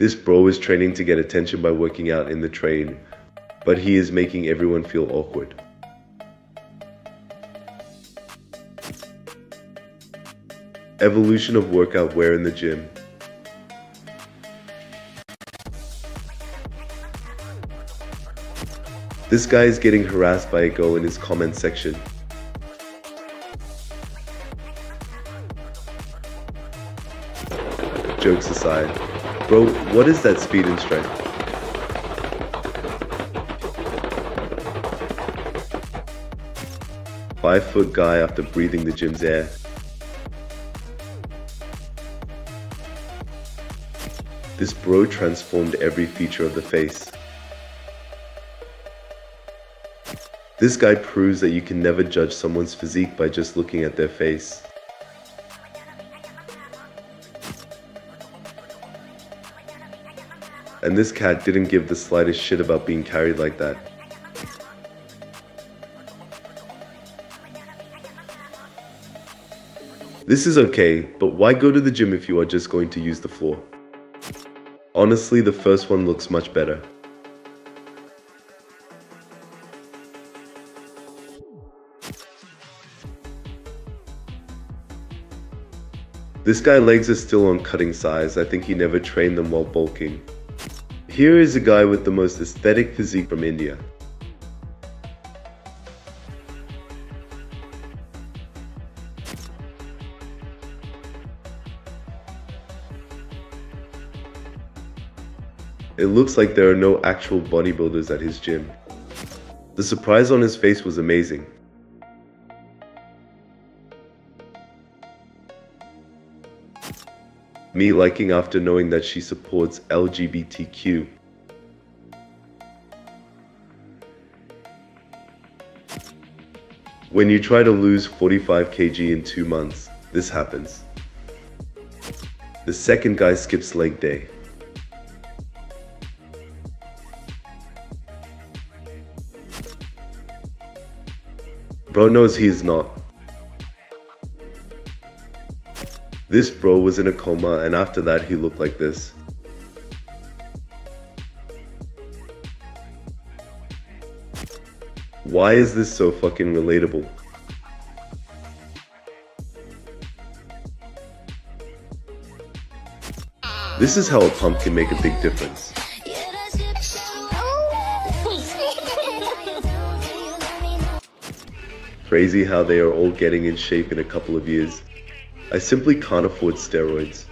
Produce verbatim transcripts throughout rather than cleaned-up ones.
This bro is training to get attention by working out in the train, but he is making everyone feel awkward. Evolution of workout wear in the gym. This guy is getting harassed by a girl in his comment section. Jokes aside, bro, what is that speed and strength? Five foot guy after breathing the gym's air. This bro transformed every feature of the face. This guy proves that you can never judge someone's physique by just looking at their face. And this cat didn't give the slightest shit about being carried like that. This is okay, but why go to the gym if you are just going to use the floor? Honestly, the first one looks much better. This guy's legs are still on cutting size. I think he never trained them while bulking. Here is a guy with the most aesthetic physique from India. It looks like there are no actual bodybuilders at his gym. The surprise on his face was amazing. Me liking after knowing that she supports L G B T Q. When you try to lose forty-five kilograms in two months, this happens. The second guy skips leg day. Bro knows he is not. This bro was in a coma, and after that he looked like this. Why is this so fucking relatable? This is how a pump can make a big difference. Crazy how they are all getting in shape in a couple of years. I simply can't afford steroids.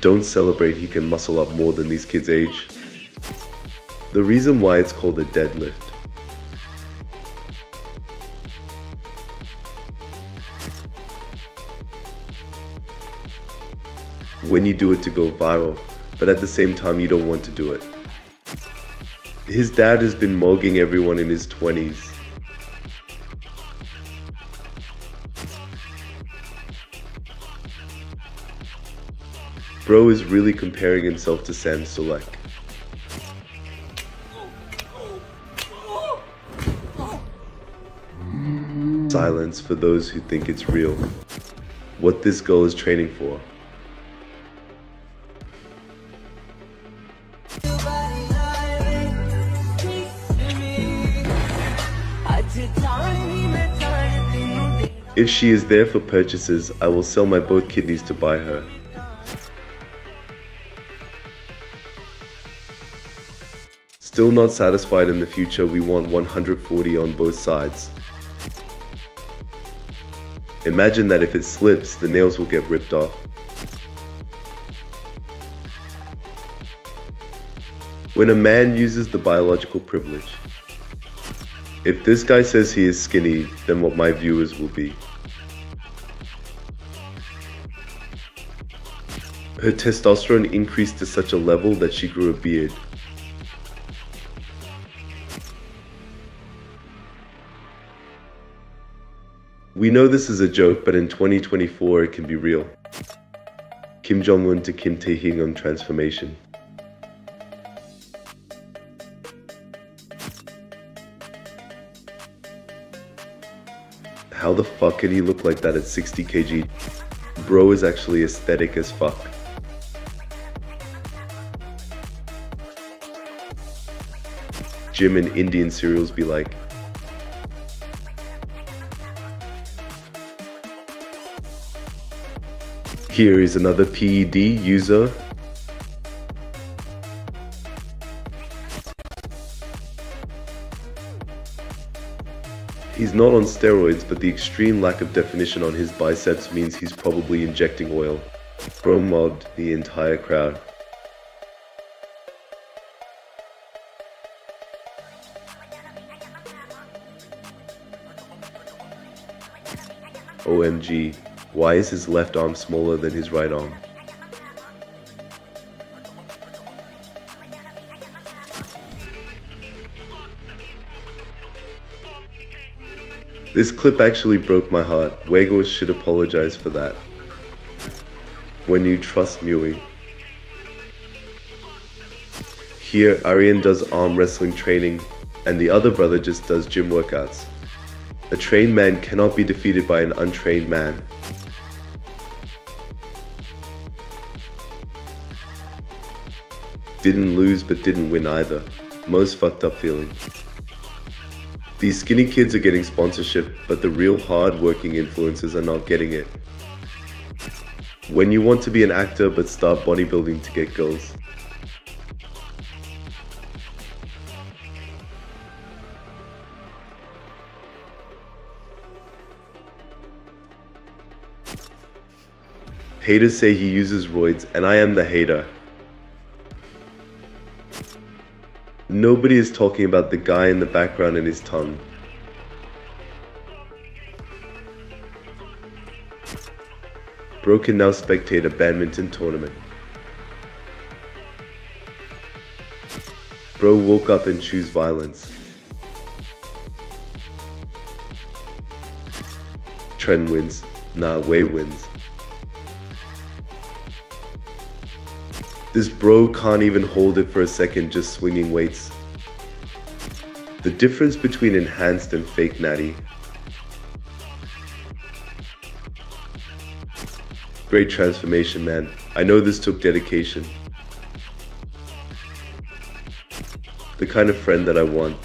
Don't celebrate he can muscle up more than these kids' age. The reason why it's called a deadlift. When you do it to go viral, but at the same time you don't want to do it. His dad has been mugging everyone in his twenties. Bro is really comparing himself to Sam Sulek. Silence for those who think it's real. What this girl is training for. If she is there for purchases, I will sell my both kidneys to buy her. Still not satisfied in the future, we want one hundred forty on both sides. Imagine that if it slips, the nails will get ripped off. When a man uses the biological privilege. If this guy says he is skinny, then what my viewers will be. Her testosterone increased to such a level that she grew a beard. We know this is a joke, but in twenty twenty-four it can be real. Kim Jong-un to Kim Tae-hyung on transformation. How the fuck can he look like that at sixty kilograms? Bro is actually aesthetic as fuck. Jim and Indian cereals be like. Here is another P E D user. He's not on steroids, but the extreme lack of definition on his biceps means he's probably injecting oil. Bro mobbed the entire crowd. O M G, why is his left arm smaller than his right arm? This clip actually broke my heart. Wagos should apologize for that. When you trust Mui. Here, Aryan does arm wrestling training, and the other brother just does gym workouts. A trained man cannot be defeated by an untrained man. Didn't lose but didn't win either. Most fucked up feeling. These skinny kids are getting sponsorship, but the real hard-working influencers are not getting it. When you want to be an actor but start bodybuilding to get girls. Haters say he uses roids, and I am the hater. Nobody is talking about the guy in the background and his tongue. Bro can now spectate a badminton tournament. Bro woke up and chose violence. Trend wins, nah, way wins. This bro can't even hold it for a second just swinging weights. The difference between enhanced and fake natty. Great transformation, man. I know this took dedication. The kind of friend that I want.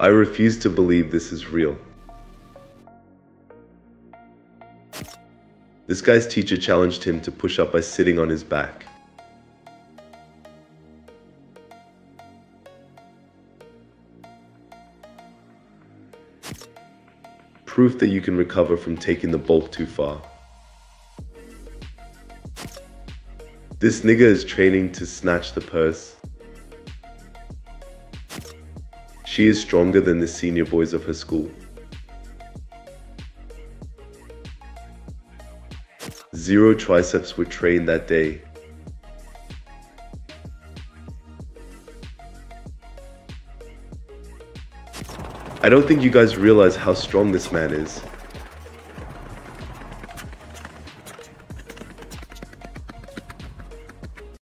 I refuse to believe this is real. This guy's teacher challenged him to push up by sitting on his back. Proof that you can recover from taking the bulk too far. This nigga is training to snatch the purse. She is stronger than the senior boys of her school. Zero triceps were trained that day. I don't think you guys realize how strong this man is.